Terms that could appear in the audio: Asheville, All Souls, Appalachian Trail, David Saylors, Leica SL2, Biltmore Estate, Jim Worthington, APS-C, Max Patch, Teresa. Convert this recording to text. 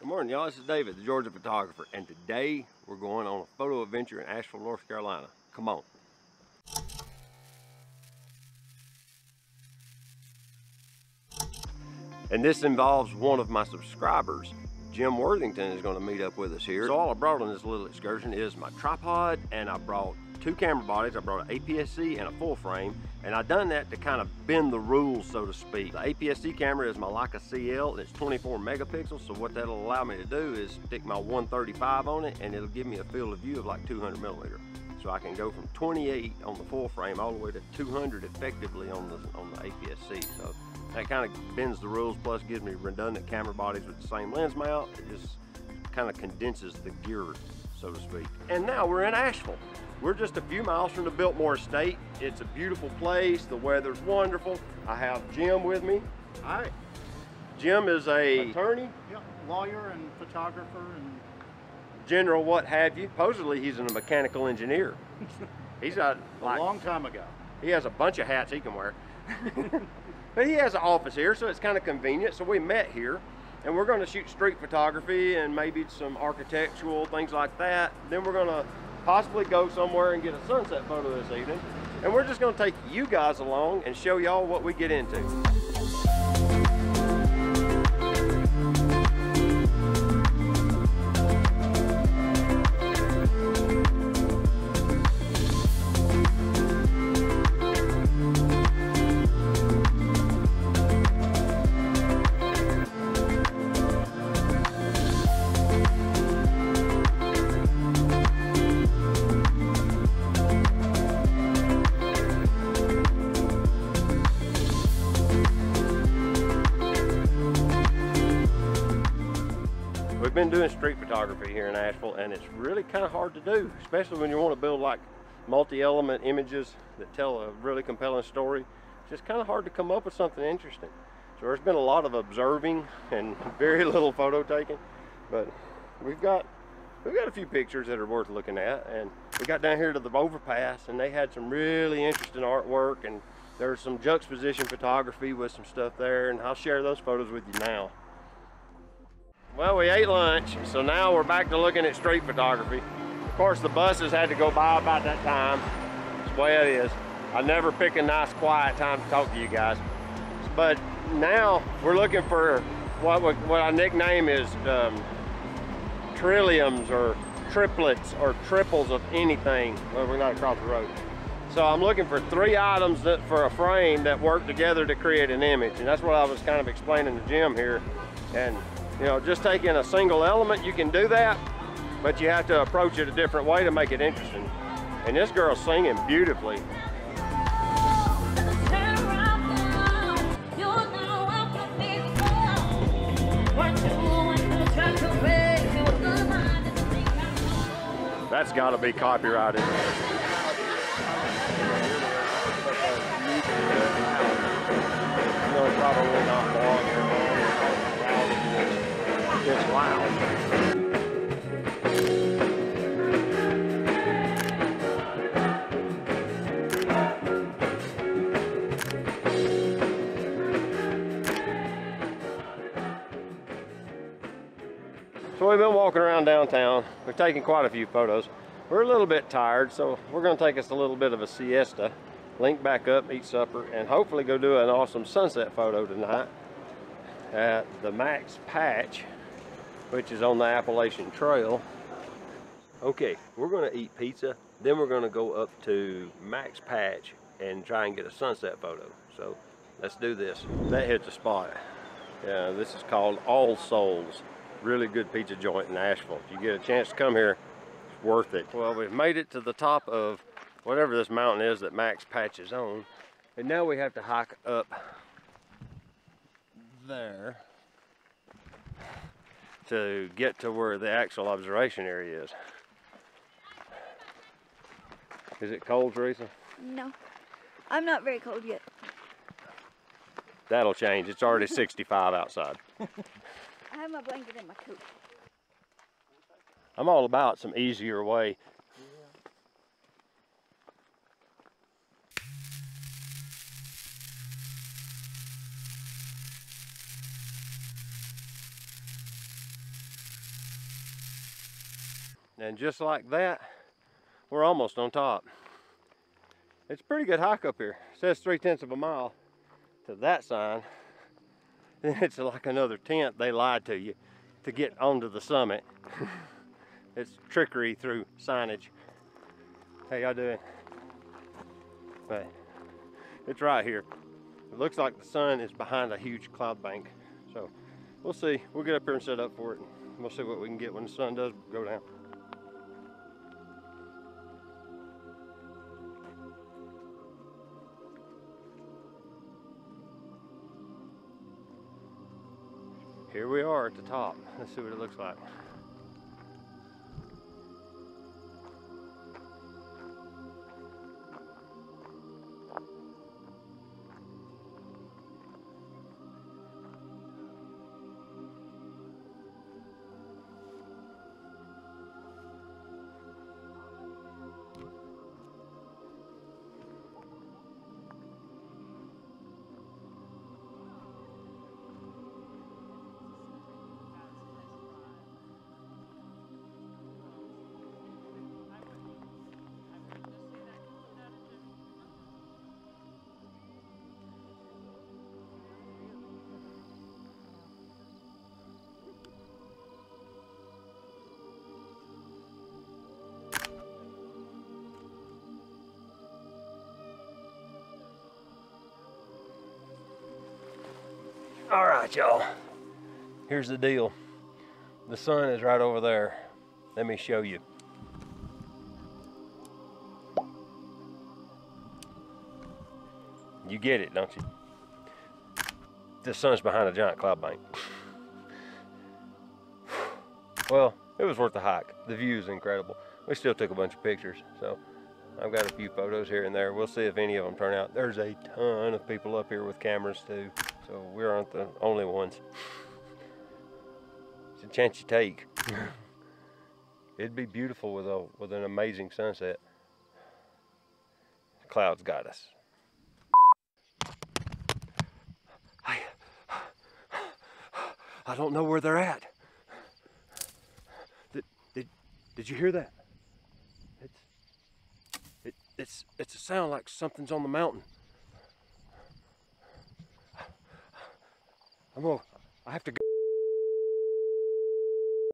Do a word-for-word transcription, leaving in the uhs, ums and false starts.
Good morning, y'all. This is David, the Georgia photographer, and today we're going on a photo adventure in Asheville, North Carolina. Come on. And this involves one of my subscribers. Jim Worthington is going to meet up with us here. So all I brought on this little excursion is my tripod, and I brought two camera bodies. I brought an A P S C and a full frame, and I done that to kind of bend the rules, so to speak. The A P S C camera is my Leica C L, and it's twenty-four megapixels, so what that'll allow me to do is stick my one thirty-five on it, and it'll give me a field of view of like two hundred millimeter. So I can go from twenty-eight on the full frame all the way to two hundred effectively on the, on the A P S C. So that kind of bends the rules, plus gives me redundant camera bodies with the same lens mount. It just kind of condenses the gear, so to speak. And now we're in Asheville. We're just a few miles from the Biltmore Estate. It's a beautiful place. The weather's wonderful. I have Jim with me. Hi. Jim is a attorney. Yep, lawyer and photographer and general what have you. Supposedly he's a mechanical engineer. He's a, like, a long time ago. He has a bunch of hats he can wear. But he has an office here, so it's kind of convenient. So we met here. And we're going to shoot street photography and maybe some architectural things like that. Then we're going to possibly go somewhere and get a sunset photo this evening. And we're just going to take you guys along and show y'all what we get into. Been doing street photography here in Asheville, and it's really kind of hard to do, especially when you want to build like multi-element images that tell a really compelling story. It's just kind of hard to come up with something interesting. So there's been a lot of observing and very little photo taking, but we've got we've got a few pictures that are worth looking at. And we got down here to the overpass, and they had some really interesting artwork, and there's some juxtaposition photography with some stuff there, and I'll share those photos with you now. Well, we ate lunch, so now we're back to looking at street photography. Of course, the buses had to go by about that time. That's the way it is. I never pick a nice, quiet time to talk to you guys. But now we're looking for what we, what I nickname is um, trilliums or triplets or triples of anything. Well, we're not across the road. So I'm looking for three items that, for a frame that work together to create an image. And that's what I was kind of explaining to Jim here. And you know, just taking a single element, you can do that, but you have to approach it a different way to make it interesting. And this girl's singing beautifully. That's gotta be copyrighted. No, probably not long. It's loud. So we've been walking around downtown. We've taken quite a few photos. We're a little bit tired, so we're going to take us a little bit of a siesta, link back up, eat supper, and hopefully go do an awesome sunset photo tonight at the Max Patch, which is on the Appalachian Trail. Okay, we're gonna eat pizza, then we're gonna go up to Max Patch and try and get a sunset photo. So let's do this. That hits a spot. Yeah, this is called All Souls. Really good pizza joint in Asheville. If you get a chance to come here, it's worth it. Well, we've made it to the top of whatever this mountain is that Max Patch is on. And now we have to hike up there to get to where the actual observation area is. Is it cold, Teresa? No, I'm not very cold yet. That'll change. It's already sixty-five outside. I have my blanket and my coat. I'm all about some easier way. And just like that, we're almost on top. It's a pretty good hike up here. It says three tenths of a mile to that sign. Then it's like another tenth. They lied to you to get onto the summit. It's trickery through signage. How y'all doing? But it's right here. It looks like the sun is behind a huge cloud bank. So we'll see. We'll get up here and set up for it. And we'll see what we can get when the sun does go down. Here we are at the top. Let's see what it looks like. All right, y'all, here's the deal. The sun is right over there. Let me show you. You get it, don't you? The sun's behind a giant cloud bank. Well, it was worth the hike. The view is incredible. We still took a bunch of pictures, so I've got a few photos here and there. We'll see if any of them turn out. There's a ton of people up here with cameras too. So we aren't the only ones. It's a chance you take. It'd be beautiful with a with an amazing sunset. The clouds got us. I, I don't know where they're at. Did did, did you hear that? It's it, it's it's a sound like something's on the mountain. I'm gonna, I have to